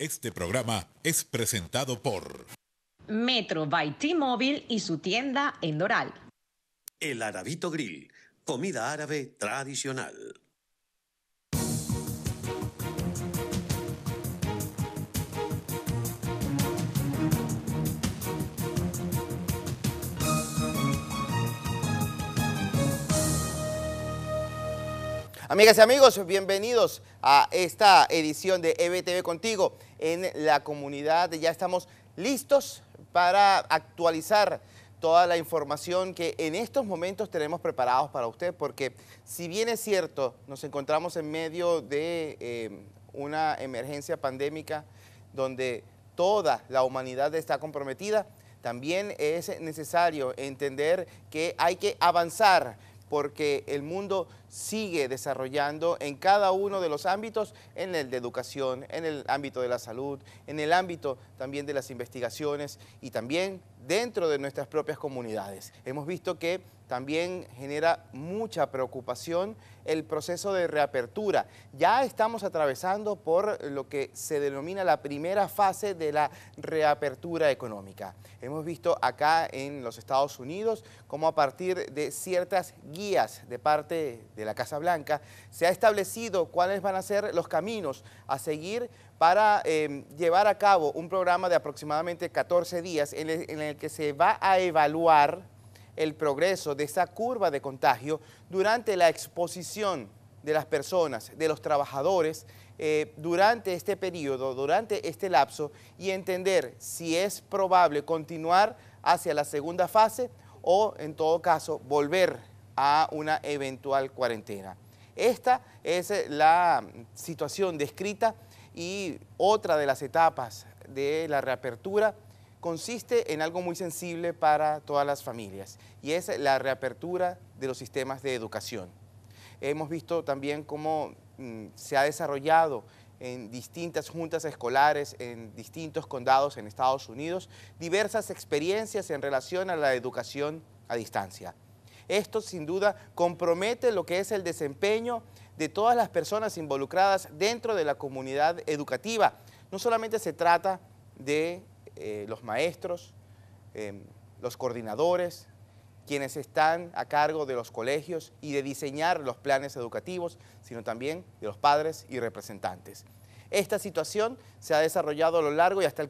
Este programa es presentado por Metro by T-Mobile y su tienda en Doral. El Arabito Grill, comida árabe tradicional. Amigas y amigos, bienvenidos a esta edición de EVTV Contigo. En la comunidad ya estamos listos para actualizar toda la información que en estos momentos tenemos preparados para usted, porque si bien es cierto, nos encontramos en medio de una emergencia pandémica donde toda la humanidad está comprometida, también es necesario entender que hay que avanzar, porque el mundo sigue desarrollando en cada uno de los ámbitos, en el de educación, en el ámbito de la salud, en el ámbito también de las investigaciones y también dentro de nuestras propias comunidades. Hemos visto que también genera mucha preocupación el proceso de reapertura. Ya estamos atravesando por lo que se denomina la primera fase de la reapertura económica. Hemos visto acá en los Estados Unidos cómo a partir de ciertas guías de parte de la Casa Blanca se ha establecido cuáles van a ser los caminos a seguir para llevar a cabo un programa de aproximadamente 14 días en el que se va a evaluar el progreso de esa curva de contagio durante la exposición de las personas, de los trabajadores, durante este periodo, durante este lapso, y entender si es probable continuar hacia la segunda fase o, en todo caso, volver a una eventual cuarentena. Esta es la situación descrita, y otra de las etapas de la reapertura consiste en algo muy sensible para todas las familias, y es la reapertura de los sistemas de educación. Hemos visto también cómo se ha desarrollado en distintas juntas escolares, en distintos condados en Estados Unidos, diversas experiencias en relación a la educación a distancia. Esto sin duda compromete lo que es el desempeño de todas las personas involucradas dentro de la comunidad educativa. No solamente se trata de los maestros, los coordinadores, quienes están a cargo de los colegios y de diseñar los planes educativos, sino también de los padres y representantes. Esta situación se ha desarrollado a lo largo y hasta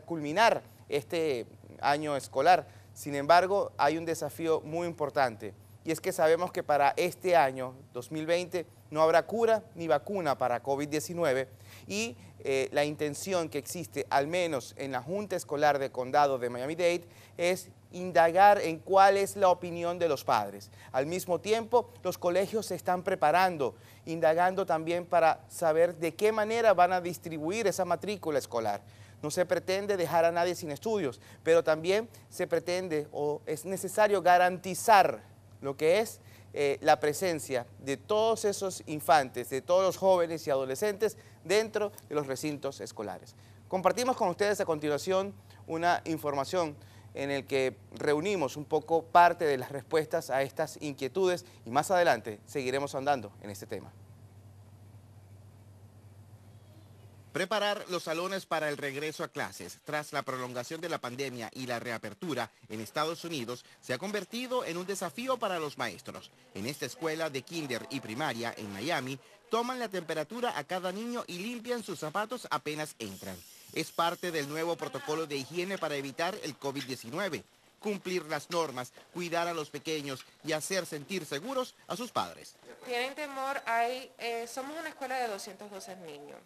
culminar este año escolar. Sin embargo, hay un desafío muy importante, y es que sabemos que para este año 2020 no habrá cura ni vacuna para COVID-19, y la intención que existe, al menos en la Junta Escolar de Condado de Miami-Dade, es indagar en cuál es la opinión de los padres. Al mismo tiempo, los colegios se están preparando, indagando también para saber de qué manera van a distribuir esa matrícula escolar. No se pretende dejar a nadie sin estudios, pero también se pretende o es necesario garantizar lo que es la presencia de todos esos infantes, de todos los jóvenes y adolescentes dentro de los recintos escolares. Compartimos con ustedes a continuación una información en la que reunimos un poco parte de las respuestas a estas inquietudes, y más adelante seguiremos andando en este tema. Preparar los salones para el regreso a clases tras la prolongación de la pandemia y la reapertura en Estados Unidos se ha convertido en un desafío para los maestros. En esta escuela de kinder y primaria en Miami, toman la temperatura a cada niño y limpian sus zapatos apenas entran. Es parte del nuevo protocolo de higiene para evitar el COVID-19, cumplir las normas, cuidar a los pequeños y hacer sentir seguros a sus padres. Tienen temor, somos una escuela de 212 niños.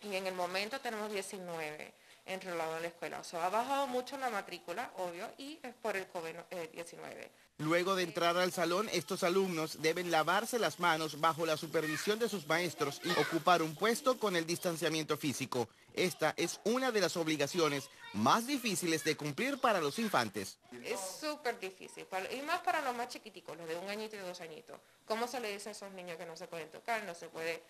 Y en el momento tenemos 19 enrolados en la escuela. O sea, ha bajado mucho la matrícula, obvio, y es por el COVID-19. Luego de entrar al salón, estos alumnos deben lavarse las manos bajo la supervisión de sus maestros y ocupar un puesto con el distanciamiento físico. Esta es una de las obligaciones más difíciles de cumplir para los infantes. Es súper difícil, y más para los más chiquiticos, los de 1 añito y 2 añitos. ¿Cómo se le dice a esos niños que no se pueden tocar, no se puede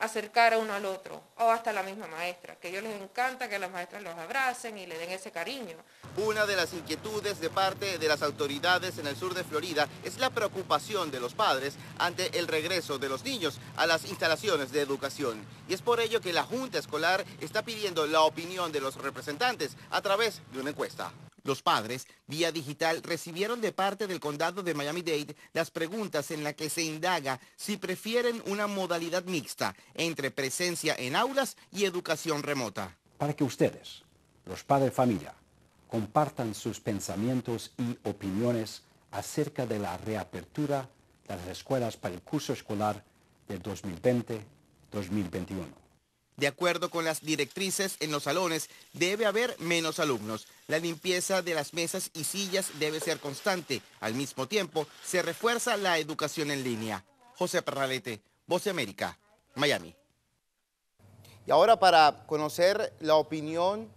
acercar a uno al otro, o hasta la misma maestra, que a ellos les encanta que las maestras los abracen y le den ese cariño. Una de las inquietudes de parte de las autoridades en el sur de Florida es la preocupación de los padres ante el regreso de los niños a las instalaciones de educación. Y es por ello que la Junta Escolar está pidiendo la opinión de los representantes a través de una encuesta. Los padres, vía digital, recibieron de parte del condado de Miami-Dade las preguntas en las que se indaga si prefieren una modalidad mixta entre presencia en aulas y educación remota. Para que ustedes, los padres de familia, compartan sus pensamientos y opiniones acerca de la reapertura de las escuelas para el curso escolar del 2020-2021. De acuerdo con las directrices, en los salones debe haber menos alumnos. La limpieza de las mesas y sillas debe ser constante. Al mismo tiempo, se refuerza la educación en línea. José Pernaleté, Voz de América, Miami. Y ahora, para conocer la opinión,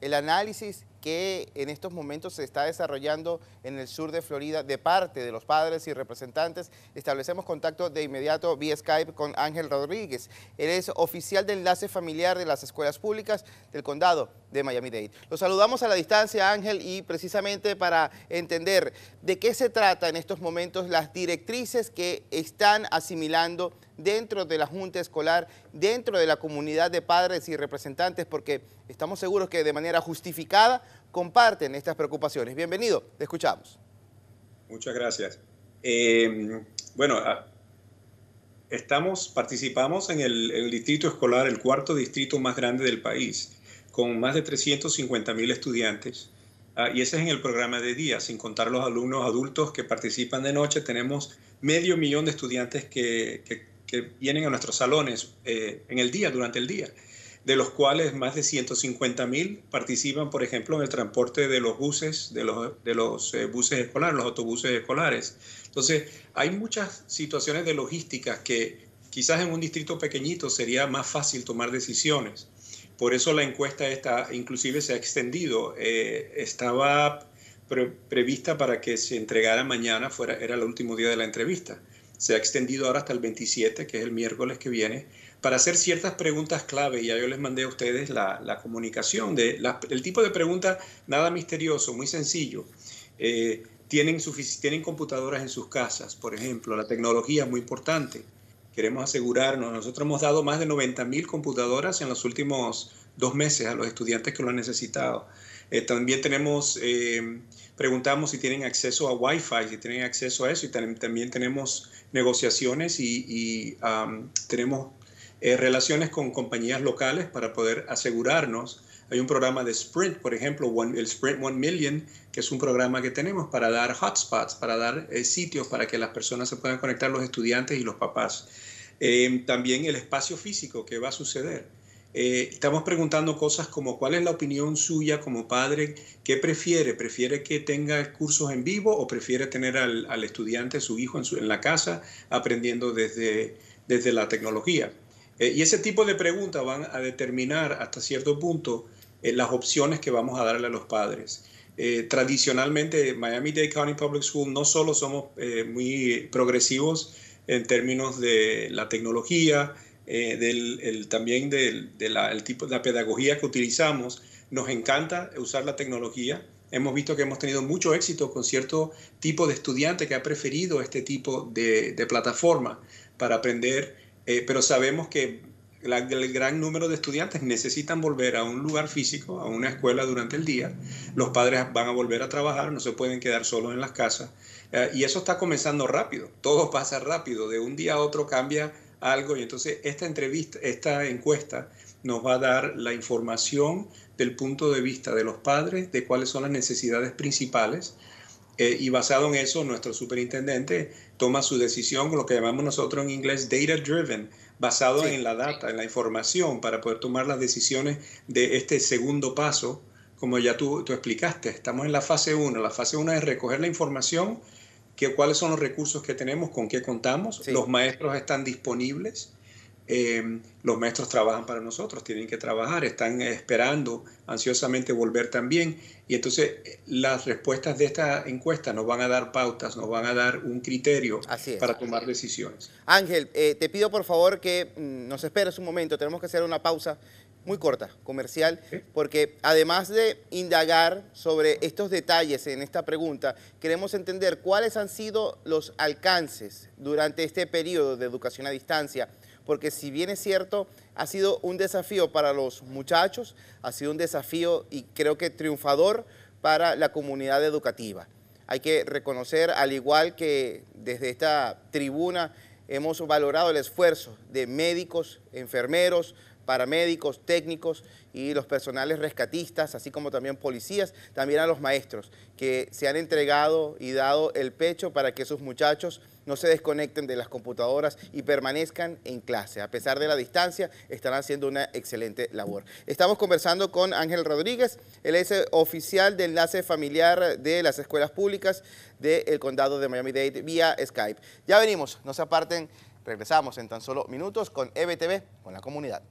el análisis que en estos momentos se está desarrollando en el sur de Florida de parte de los padres y representantes, establecemos contacto de inmediato vía Skype con Ángel Rodríguez. Él es oficial de enlace familiar de las escuelas públicas del condado de Miami-Dade. Lo saludamos a la distancia, Ángel, y precisamente para entender de qué se trata en estos momentos las directrices que están asimilando dentro de la Junta Escolar, dentro de la comunidad de padres y representantes, porque estamos seguros que de manera justificada comparten estas preocupaciones. Bienvenido, te escuchamos. Muchas gracias. Participamos en el distrito escolar, el cuarto distrito más grande del país, con más de 350.000 estudiantes, y ese es en el programa de día, sin contar los alumnos adultos que participan de noche. Tenemos 500.000 de estudiantes que vienen a nuestros salones en el día, durante el día, de los cuales más de 150.000 participan, por ejemplo, en el transporte de los buses, buses escolares, los autobuses escolares. Entonces, hay muchas situaciones de logística que quizás en un distrito pequeñito sería más fácil tomar decisiones. Por eso la encuesta esta inclusive se ha extendido. Estaba prevista para que se entregara mañana, era el último día de la entrevista. Se ha extendido ahora hasta el 27, que es el miércoles que viene, para hacer ciertas preguntas clave. Ya yo les mandé a ustedes la comunicación, el tipo de pregunta nada misterioso, muy sencillo. ¿Tienen computadoras en sus casas, por ejemplo? La tecnología es muy importante. Queremos asegurarnos. Nosotros hemos dado más de 90.000 computadoras en los últimos 2 meses a los estudiantes que lo han necesitado. También preguntamos si tienen acceso a Wi-Fi, si tienen acceso a eso. Y también tenemos negociaciones y tenemos relaciones con compañías locales para poder asegurarnos. Hay un programa de Sprint, por ejemplo, el Sprint One Million, que es un programa que tenemos para dar hotspots, para dar sitios para que las personas se puedan conectar, los estudiantes y los papás. También el espacio físico, ¿qué va a suceder? Estamos preguntando cosas como cuál es la opinión suya como padre, qué prefiere, que tenga cursos en vivo o prefiere tener al estudiante, su hijo en la casa, aprendiendo desde la tecnología. Y ese tipo de preguntas van a determinar hasta cierto punto las opciones que vamos a darle a los padres. Tradicionalmente, Miami-Dade County Public School no solo somos muy progresivos en términos de la tecnología, también del tipo de la pedagogía que utilizamos. Nos encanta usar la tecnología. Hemos visto que hemos tenido mucho éxito con cierto tipo de estudiante que ha preferido este tipo de plataforma para aprender, pero sabemos que el gran número de estudiantes necesitan volver a un lugar físico, a una escuela durante el día. Los padres van a volver a trabajar, no se pueden quedar solos en las casas. Y eso está comenzando rápido, todo pasa rápido, de un día a otro cambia algo. Y entonces esta encuesta nos va a dar la información del punto de vista de los padres, de cuáles son las necesidades principales. Y basado en eso, nuestro superintendente toma su decisión, lo que llamamos nosotros en inglés data-driven, basado en la data, en la información, para poder tomar las decisiones de este segundo paso, como ya tú explicaste. Estamos en la fase 1. La fase 1 es recoger la información, cuáles son los recursos que tenemos, con qué contamos, los maestros están disponibles, Los maestros trabajan para nosotros, tienen que trabajar, están esperando ansiosamente volver también. Y entonces las respuestas de esta encuesta nos van a dar pautas, nos van a dar un criterio para tomar decisiones. Ángel, te pido por favor que nos esperes un momento, tenemos que hacer una pausa muy corta, comercial, porque además de indagar sobre estos detalles en esta pregunta, queremos entender cuáles han sido los alcances durante este periodo de educación a distancia, porque si bien es cierto, ha sido un desafío para los muchachos, ha sido un desafío y creo que triunfador para la comunidad educativa. Hay que reconocer, al igual que desde esta tribuna hemos valorado el esfuerzo de médicos, enfermeros, paramédicos, técnicos y los personales rescatistas, así como también policías, también a los maestros que se han entregado y dado el pecho para que sus muchachos no se desconecten de las computadoras y permanezcan en clase. A pesar de la distancia, están haciendo una excelente labor. Estamos conversando con Ángel Rodríguez, él es oficial de enlace familiar de las escuelas públicas del condado de Miami-Dade vía Skype. Ya venimos, no se aparten, regresamos en tan solo minutos con EVTV, con la comunidad.